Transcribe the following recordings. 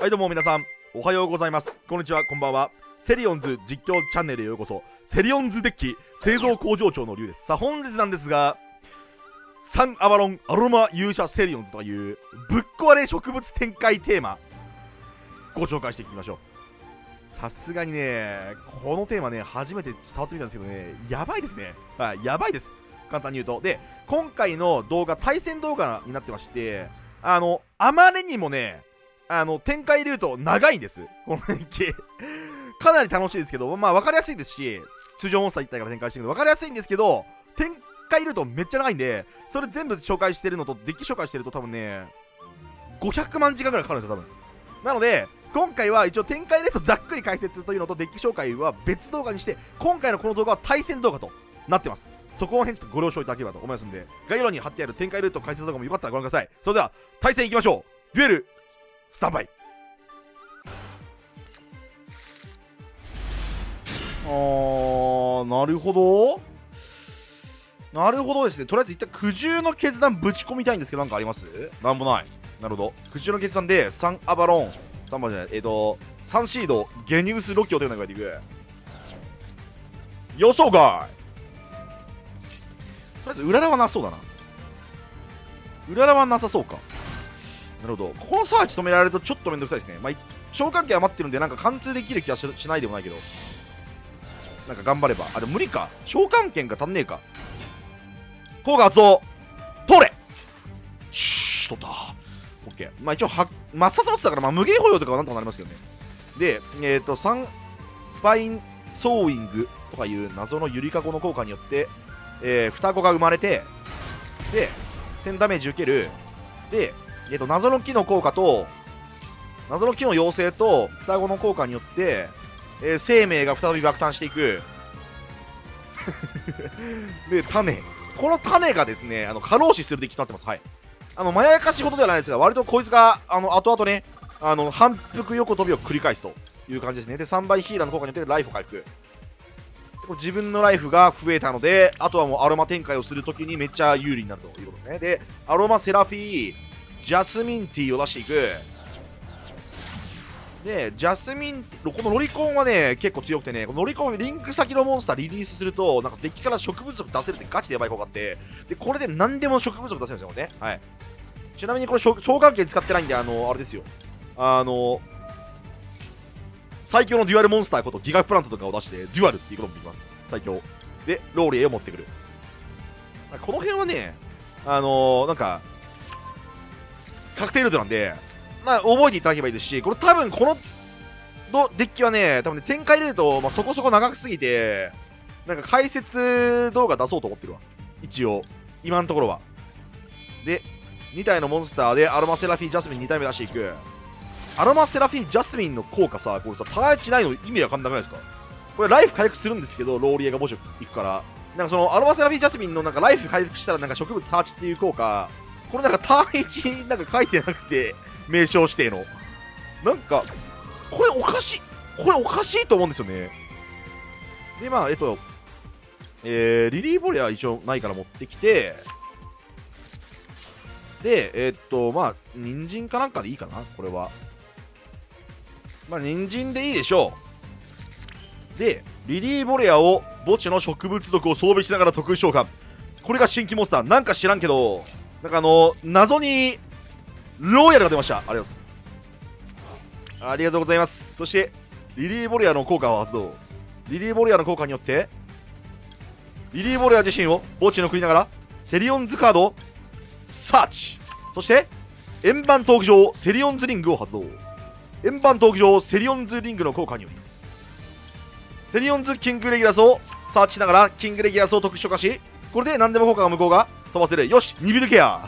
はいどうも皆さんおはようございます、こんにちは、こんばんは。セリオンズ実況チャンネルへようこそ。セリオンズデッキ製造工場長のリュウです。さあ本日なんですが、サンアバロンアロマ勇者セリオンズというぶっ壊れ植物展開テーマご紹介していきましょう。さすがにねこのテーマね初めて触ってみたんですけどね、やばいですね。はい、やばいです、簡単に言うと。で今回の動画対戦動画になってまして、あまりにもね展開ルート長いんです、この連携かなり楽しいですけど、まあ分かりやすいですし、通常モンスター1体から展開してるので分かりやすいんですけど、展開ルートめっちゃ長いんで、それ全部紹介してるのとデッキ紹介してると多分ね500万時間ぐらいかかるんですよ多分。なので今回は一応展開ルートざっくり解説というのとデッキ紹介は別動画にして、今回のこの動画は対戦動画となってます。そこら辺ちょっとご了承いただければと思いますんで、概要欄に貼ってある展開ルート解説動画もよかったらご覧ください。それでは対戦いきましょう。デュエルスタンバイ。なるほどなるほどですね。とりあえず一旦苦渋の決断ぶち込みたいんですけど、なんかあります？なんもない。なるほど、苦渋の決断でサンアバロンサンバじゃないサンシードゲニウスロキオというのを描いていく予想外。とりあえずうららはなさそうだな。うららはなさそうか。なるほど、このサーチ止められるとちょっとめんどくさいですね。まあ召喚機余ってるんでなんか貫通できる気はしないでもないけど、なんか頑張れば。あ、でも無理か、召喚剣が足んねえか。効果発動通れ。シュー取った。オッケー。まあ一応は抹殺持ってたから、まあ無限保養とかはなんとかなりますけどね。で3バインソーイングとかいう謎のゆりかごの効果によって、双子が生まれて、で1000ダメージ受ける。で謎の木の効果と謎の木の妖精と双子の効果によって、生命が再び爆誕していくで種、この種がですね過労死するデッキとなってます。はい、まやかしいことではないですが、割とこいつが後々ね反復横跳びを繰り返すという感じですね。で3倍ヒーラーの効果によってライフを回復。自分のライフが増えたので、あとはもうアロマ展開をするときにめっちゃ有利になるということですね。でアロマセラフィージャスミンティーを出していく。でジャスミンティー、このロリコンはね結構強くてね、このロリコンリンク先のモンスターリリースするとなんかデッキから植物を出せるってガチでやばい効果あって、でこれで何でも植物を出せるんですよね。はい、ちなみにこれ召喚剣使ってないんであれですよ、最強のデュアルモンスターことギガプラントとかを出してデュアルっていうこともできます。最強でローリエを持ってくる。なんかこの辺はねなんか確定ルートなんで、まあ、覚えていただけばいいですし、これ多分このデッキはね、多分ね展開ルート、まあ、そこそこ長くすぎて、なんか解説動画出そうと思ってるわ。一応、今のところは。で、2体のモンスターでアロマセラフィー・ジャスミン2体目出していく。アロマセラフィー・ジャスミンの効果さ、これさ、ターチないの意味わかんなくないですか？これライフ回復するんですけど、ローリエがもし行くから、なんかそのアロマセラフィー・ジャスミンのなんかライフ回復したらなんか植物サーチっていう効果、これなんか単一なんか書いてなくて、名称指定のなんかこれおかしい、これおかしいと思うんですよね。でまあリリー・ボレア一応ないから持ってきて、でまあ人参かなんかでいいかな。これはまあ人参でいいでしょう。でリリー・ボレアを墓地の植物毒を装備しながら特殊召喚。これが新規モンスターなんか知らんけど、なんか謎にロイヤルが出ました。ありがとうございます、ありがとうございます。そしてリリー・ボレアの効果を発動。リリー・ボレアの効果によってリリー・ボレア自身を墓地に送りながらセリオンズカードをサーチ。そして円盤闘技場セリオンズリングを発動。円盤闘技場セリオンズリングの効果によりセリオンズキングレギュラスをサーチしながらキングレギュラスを特殊召喚し、これで何でも効果が無効が飛ばせる。よし、ニビルケア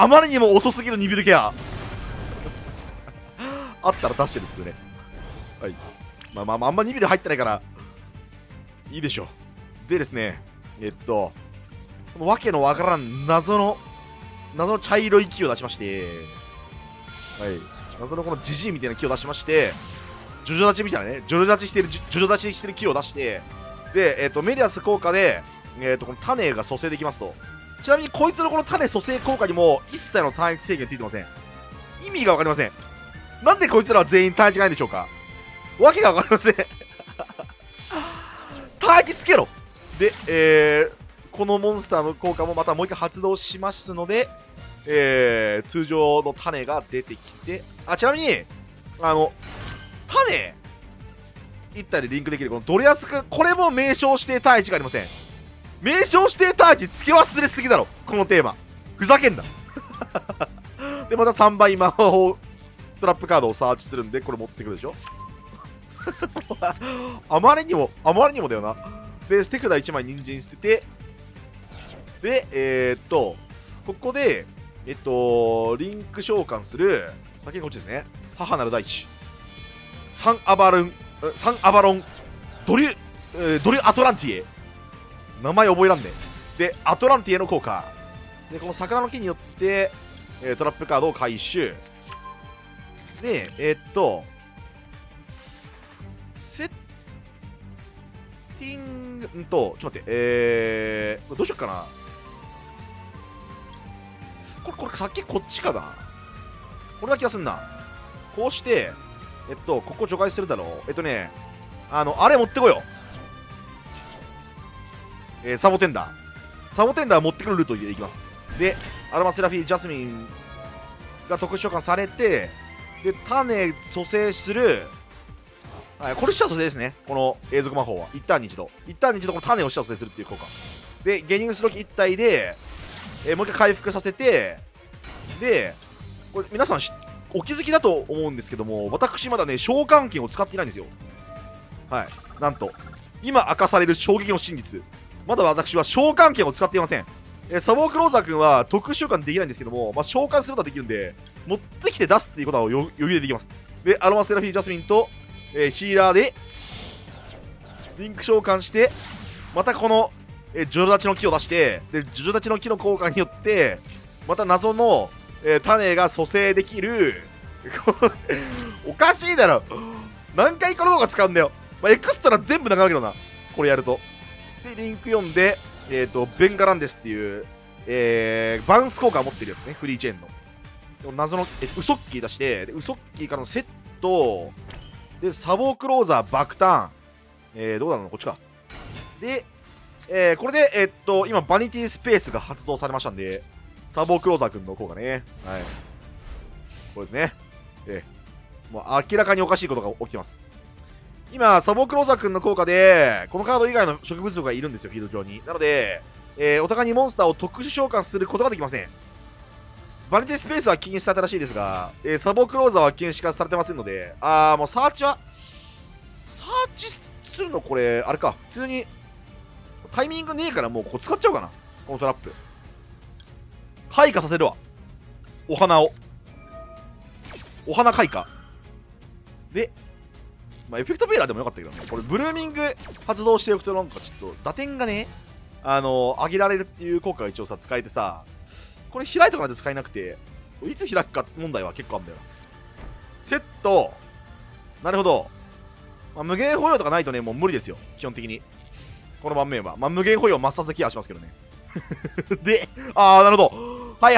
あまりにも遅すぎるニビルケアあったら出してるっつうね。はい、まあんまニビル入ってないからいいでしょう。でですねわけのわからん謎の茶色い木を出しまして、はい、謎のこのジジイみたいな木を出しまして、ジョジョ立ちみたいなね、ジョジョ立ちしてる木を出して、でメリアス効果でこの種が蘇生できますと。ちなみにこいつのこの種蘇生効果にも一切の単一制限ついてません。意味が分かりません。なんでこいつらは全員待機ないんでしょうか。わけが分かりません。待機つけろで、このモンスターの効果もまたもう一回発動しますので、通常の種が出てきて、あ、ちなみに種1体でリンクできるこのドレアス君、これも名称指定対地がありません。名称指定対地つけ忘れすぎだろこのテーマ、ふざけんな。でまた3倍魔法トラップカードをサーチするんで、これ持ってくるでしょ。あまりにもだよな。で手札1枚人参捨てて、でここでリンク召喚する、先にこっちですね。母なる大地サンアバロンドリュアトランティエ、名前覚えらんね。でアトランティエの効果で、この桜の木によってトラップカードを回収で、セッティングと、ちょっと待って、どうしよっかな。これ先こっちかな。これだけはすんな。こうしてここ除外するだろう。あれ持ってこよう。サボテンダー持ってくるルートでいきます。でアロマセラフィージャスミンが特殊召喚されて、で種蘇生する、はい、これした蘇生ですね。この永続魔法は一旦に一度この種をした蘇生するっていう効果で、ゲニウスロキ1体で、もう一回回復させて、でこれ皆さんお気づきだと思うんですけども、私まだね召喚剣を使っていないんですよ。はい、なんと今明かされる衝撃の真実、まだ私は召喚剣を使っていません。サボークローザー君は特殊召喚できないんですけども、まあ、召喚することはできるんで、持ってきて出すっていうことは余裕でできます。でアロマセラフィージャスミンと、ヒーラーでリンク召喚して、またこの、ジョジョ立ちの木を出して、でジョジョ立ちの木の効果によってまた謎の種が蘇生できる。おかしいだろ、何回この動画使うんだよ。まあ、エクストラ全部なくなるけどな、これやると。でリンク読んで、ベンガランデスっていう、バウンス効果を持ってるやつね、フリーチェーンの。でも謎のウソッキー出して、でウソッキーからのセットでサボークローザー爆誕、どうなのこっちかで、これで今バニティスペースが発動されましたんで、サボークローザー君の効果ね、はい、これですね。もう明らかにおかしいことが起きてます。今サボークローザー君の効果でこのカード以外の植物族がいるんですよ、フィールド上に。なので、お互いにモンスターを特殊召喚することができません。バニティスペースは禁止されたらしいですが、サボークローザーは禁止化されてませんので、もうサーチするの、これあれか、普通にタイミングねえから、もうこう使っちゃおうかな、このトラップ開花させるわ。お花開花で、まあ、エフェクトベーラーでもよかったけどね、これブルーミング発動しておくと、なんかちょっと打点がね、上げられるっていう効果が一応さ使えてさ、これ開いとかないと使えなくて、いつ開くか問題は結構あるんだよ。セット、なるほど、まあ、無限保養とかないとねもう無理ですよ、基本的にこの盤面は。まあ、無限保養抹殺でケアしますけどね。で、なるほど、は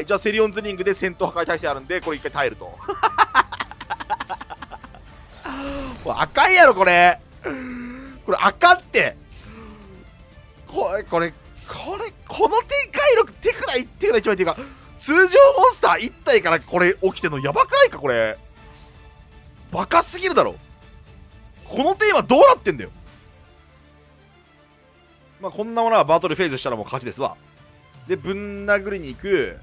い、じゃあセリオンズリングで戦闘破壊耐性あるんで、これ一回耐えると。もう赤いやろこれ、これ赤って、これこの展開力、手札1枚っていうか、通常モンスター1体からこれ起きてんのやばくないか、これバカすぎるだろ。このテーマどうなってんだよ。まあこんなものはバトルフェーズしたらもう勝ちですわ。でぶん殴りに行く。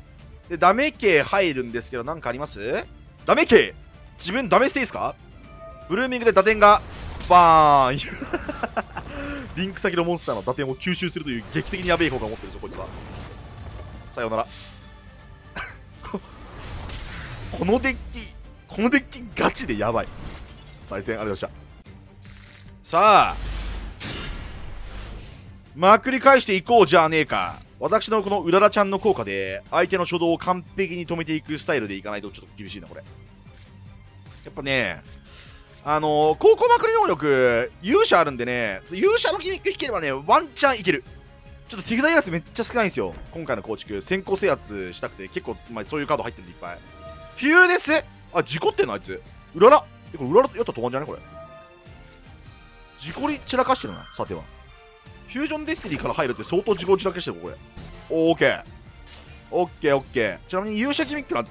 でダメ系入るんですけど、なんかあります？ダメ系自分ダメしていいですか？ブルーミングで打点がバーン。リンク先のモンスターの打点を吸収するという劇的にやべえ効果を持ってるぞこいつは。さようなら。このデッキガチでやばい。対戦ありがとうございました。さあまくり返していこうじゃねえか。私のこのうららちゃんの効果で相手の初動を完璧に止めていくスタイルでいかないとちょっと厳しいなこれ。やっぱね、高校まくり能力勇者あるんでね、勇者のギミック引ければねワンチャンいける。ちょっと手札やつめっちゃ少ないんですよ今回の構築。先行制圧したくて、結構、まあ、そういうカード入ってるんでいっぱい。ピューです。あ、事故ってんのあいつ。うらら。これうららやったら止まんじゃねこれ。事故り散らかしてるな。さてはフュージョンデスティニーから入るって相当事故散らかしてるこれ。オーケーオッケーオッケー。ちなみに勇者ギミックな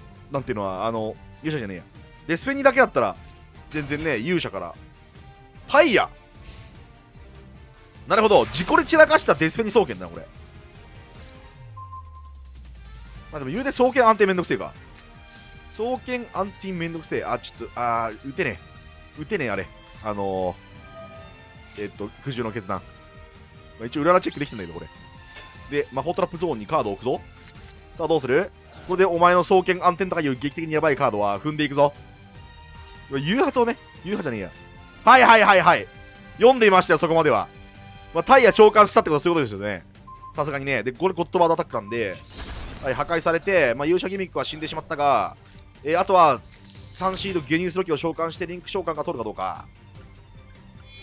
んていうのは勇者じゃねえやデスペニーだけだったら全然ね勇者からファイヤー。なるほど、事故で散らかしたデスペニー双剣だなこれ。まあでも言うて双剣安定めんどくせえか。双剣安定めんどくせえ。あ、ちょっと打てねえ打てねえ。あれ苦渋の決断。まあ、一応裏らチェックできてんだけどこれで魔法トラップゾーンにカードを置くぞ。さあどうする。これでお前の双剣暗転とかいう劇的にヤバいカードは踏んでいくぞ。誘発をね、誘発じゃねえや。はいはいはいはい。読んでいましたよ、そこまでは。まあ、タイヤ召喚したってことはそういうことですよね。さすがにね。で、これゴッドバードアタックなんで、はい、破壊されて、まあ、勇者ギミックは死んでしまったが、あとは、サンシード、ゲニウスロキを召喚してリンク召喚が取るかどうか。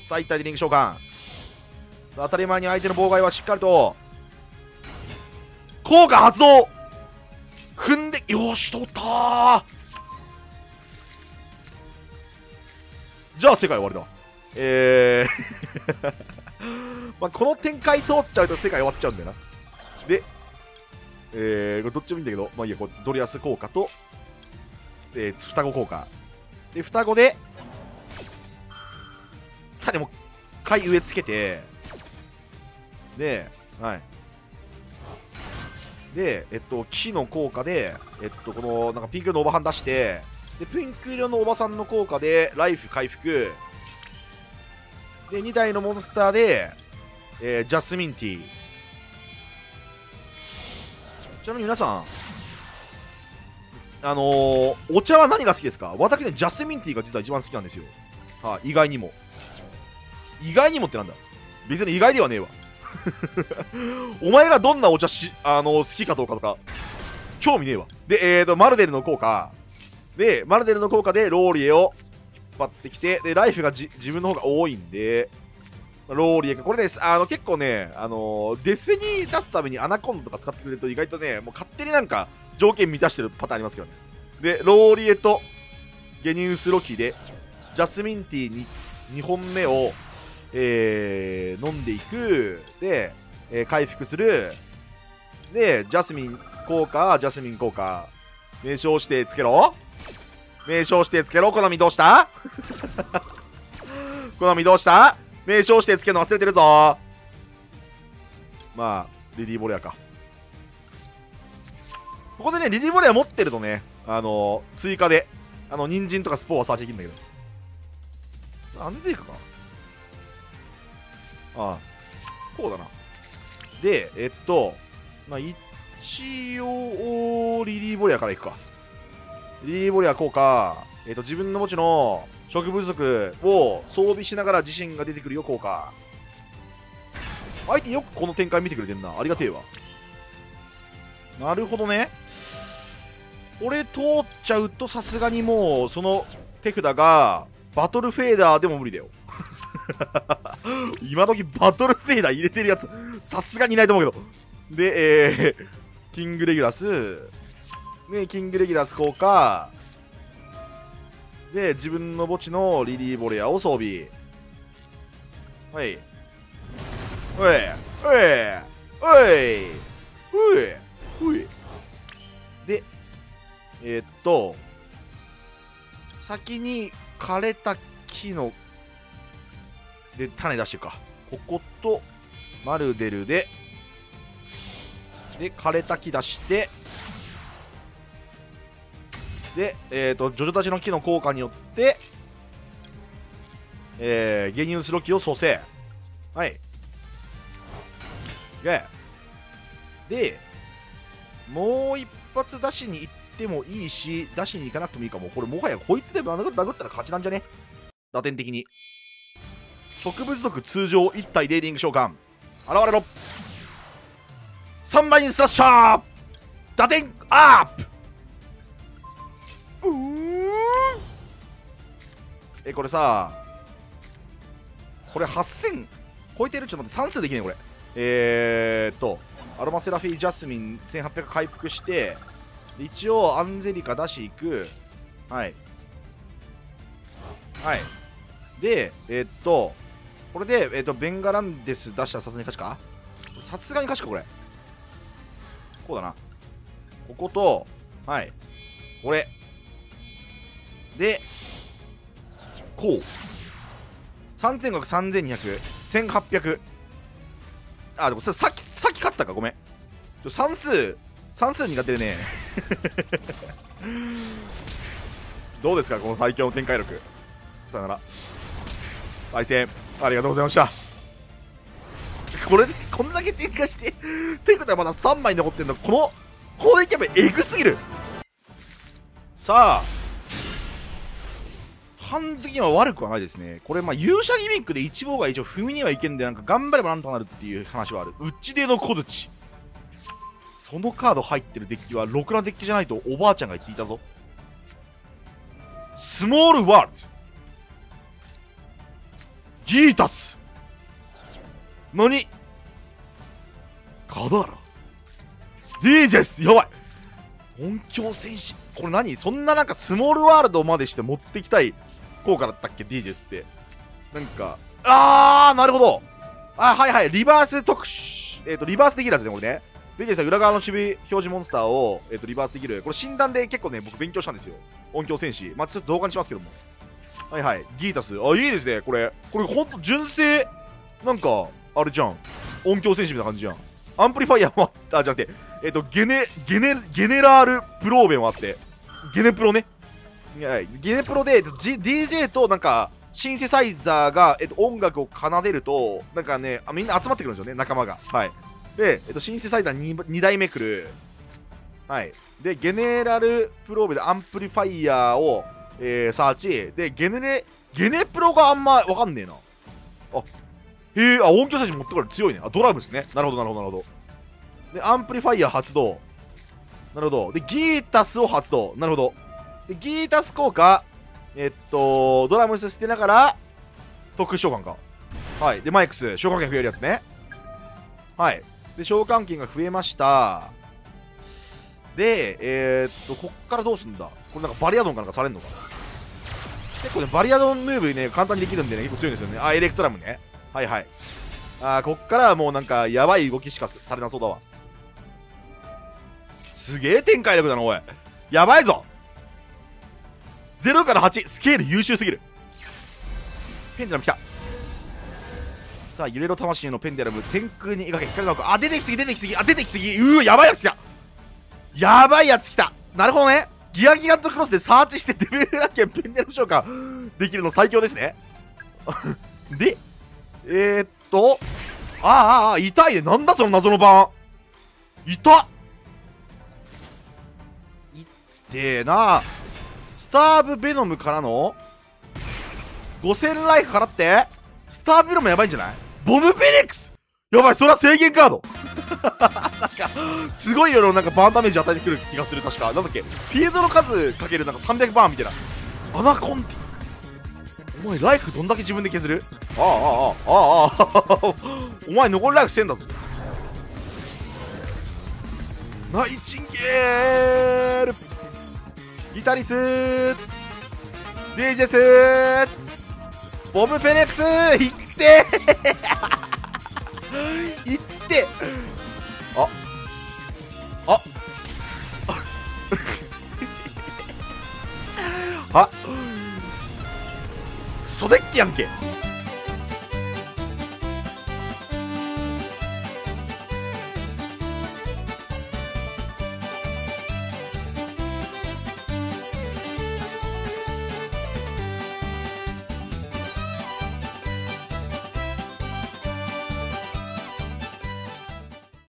さあ、一体でリンク召喚。当たり前に相手の妨害はしっかりと、効果発動踏んで、よし、取ったー。じゃあ、世界終わりだ。まあこの展開通っちゃうと世界終わっちゃうんだよな。で、これどっちもいいんだけど、まあいいや、これドリアス効果と、双子効果。で、双子で、種も、回植えつけて、で、はい。で、木の効果で、この、なんかピンク色のおばはん出して、で、ピンク色のおばさんの効果で、ライフ回復。で、2体のモンスターで、ジャスミンティー。ちなみに皆さん、お茶は何が好きですか？私ね、ジャスミンティーが実は一番好きなんですよ。はい、意外にも。意外にもってなんだ？別に意外ではねえわ。お前がどんなお茶好きかどうかとか興味ねえわ。で、マルデルの効果でローリエを引っ張ってきて、でライフが自分の方が多いんでローリエかこれです。結構ね、デスペニー出すためにアナコンドとか使ってくれると意外とね、もう勝手になんか条件満たしてるパターンありますけどね。でローリエとゲニウスロキでジャスミンティーに2本目を飲んでいく。で、回復する。で、ジャスミン効果、名称指定つけろ。コナミどうした？名称指定つけるの忘れてるぞ。まあ、リリー・ボレアか。ここでね、リリー・ボレア持ってるとね、追加で、人参とかスポーはサーチできるんだけど。安全かか。ああこうだな。で、まあ、一応、リリー・ボレアからいくか。リリー・ボレア効果、自分の持ちの植物族を装備しながら自身が出てくるよ、効果。相手よくこの展開見てくれてんな。ありがてえわ。なるほどね。これ通っちゃうとさすがにもう、その手札がバトルフェーダーでも無理だよ。今時バトルフェーダー入れてるやつさすがにいないと思うけど。で、キングレギュラスね、効果で自分の墓地のリリー・ボレアを装備。はいおいおいおいおいで先に枯れた木ので種出してるか。こことマルデルで枯れた木出してでジョジョたちの木の効果によってゲニウスロキを蘇生。はいでもう一発出しに行ってもいいし出しに行かなくてもいいかも。これもはやこいつで殴ったら勝ちなんじゃね。打点的に植物族通常1体でリング召喚現れろ。3枚にスラッシャー打点アップ。これさこれ8000超えてる。ちょっと待って算数できねえこれ。アロマセラフィージャスミン1800回復して一応アンゼリカ出しいく。はいはい。でこれでベンガランデス出したらさすがに勝ちか、さすがに勝ちかこれ。こうだな、こことはいこれでこう3500、3200、1800。あ、でもそれさっき勝ってたか、ごめん。算数苦手でね。どうですかこの最強の展開力。さよなら。対戦ありがとうございました。これでこんだけ展開してということはまだ3枚残ってんの。このキャベエグすぎる。さあ完璧には悪くはないですね。これまあ勇者ギミックで1妨害以上踏みにはいけんで、なんか頑張ればなんとなるっていう話はある。うちでの小槌、そのカード入ってるデッキはろくなデッキじゃないとおばあちゃんが言っていたぞ。スモールワールドギータス何カダーラ DJ ス、やばい音響戦士、これ何、そんななんかスモールワールドまでして持ってきたい効果だったっけ DJ スって。なんかあーなるほど、あはいはい、リバース特殊リバースできるやつねこれね。DJ さん裏側の守備表示モンスターを、リバースできる。これ診断で結構ね僕勉強したんですよ、音響戦士。まあちょっと動画にしますけども、はいはい、ギータス、あいいですねこれ。これほんと純正なんかあれじゃん、音響戦士みたいな感じじゃん。アンプリファイアーもあ、じゃなくてゲネラールプローベンもあって、ゲネプロね、はい、ゲネプロで、DJ となんかシンセサイザーが、音楽を奏でるとなんかねみんな集まってくるんですよね、仲間が。はいで、シンセサイザー 2台目来る。はいでゲネラルプローベンでアンプリファイアーを、サーチでゲネプロがあんま分かんねえなあ。へえ、あ音響戦士持ってこれ強いね。あドラムですね、なるほどなるほどなるほど。でアンプリファイアー発動、なるほど。でギータスを発動、なるほど。でギータス効果ドラムス捨てながら特殊召喚か。はいでマイクス召喚権増えるやつね。はいで召喚権が増えました。でこっからどうすんだこれ。なんかバリアドンかなんかされんのか。結構ねバリアドンムーブね簡単にできるんでね結構強いんですよね。あエレクトラムね、はいはい。あこっからはもうなんかやばい動きしかされなそうだわ。すげえ展開力だなおい、やばいぞ。0から8スケール優秀すぎる。ペンデラム来た。さあ揺れろ魂のペンデラム、天空に描け光の枠。あ出てきすぎ出てきすぎ、あ出てきすぎ、やばいやつ来た、やばいやつ来た。なるほどね、ギアギガントクロスでサーチしてデベルラッケンペンデラム召喚できるの最強ですね。でああ痛いね。なんだその謎の盤、痛っいってえな。スターブベノムからの5000ライフ払って、スターブベノムやばいんじゃない。ボムフェニックスやばい、それは制限カード。なんかすごいよ、なんかバーンダメージ与えてくる気がする。確かなんだっけ、フィールドの数かけるなんか300バーンみたいな。アナコンティ、お前ライフどんだけ自分で削る。ああお前残りライフしてんだぞ。ナイチンゲールギタリスー DJ スーボムフェネックスいっていってあっソデッキやんけ。